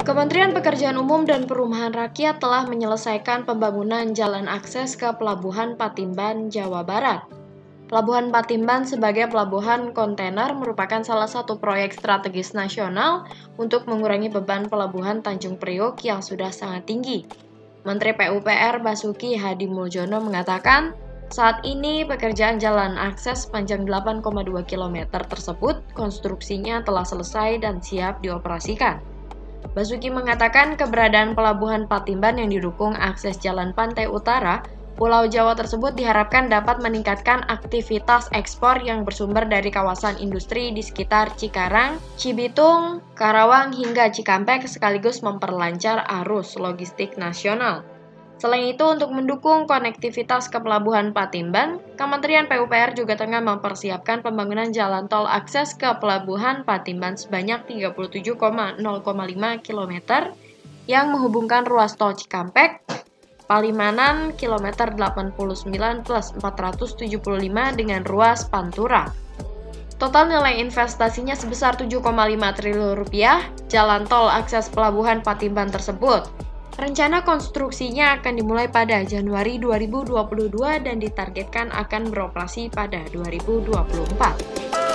Kementerian Pekerjaan Umum dan Perumahan Rakyat telah menyelesaikan pembangunan jalan akses ke Pelabuhan Patimban, Jawa Barat. Pelabuhan Patimban sebagai pelabuhan kontainer merupakan salah satu proyek strategis nasional untuk mengurangi beban pelabuhan Tanjung Priok yang sudah sangat tinggi. Menteri PUPR Basuki Hadimuljono mengatakan, saat ini pekerjaan jalan akses panjang 8,2 km tersebut konstruksinya telah selesai dan siap dioperasikan. Basuki mengatakan keberadaan Pelabuhan Patimban yang didukung akses jalan pantai utara Pulau Jawa tersebut diharapkan dapat meningkatkan aktivitas ekspor yang bersumber dari kawasan industri di sekitar Cikarang, Cibitung, Karawang hingga Cikampek sekaligus memperlancar arus logistik nasional. Selain itu, untuk mendukung konektivitas ke Pelabuhan Patimban, Kementerian PUPR juga tengah mempersiapkan pembangunan jalan tol akses ke Pelabuhan Patimban sebanyak 37,05 km yang menghubungkan ruas tol Cikampek Palimanan kilometer 89+475 dengan ruas Pantura. Total nilai investasinya sebesar 7,5 triliun rupiah jalan tol akses Pelabuhan Patimban tersebut. Rencana konstruksinya akan dimulai pada Januari 2022 dan ditargetkan akan beroperasi pada 2024.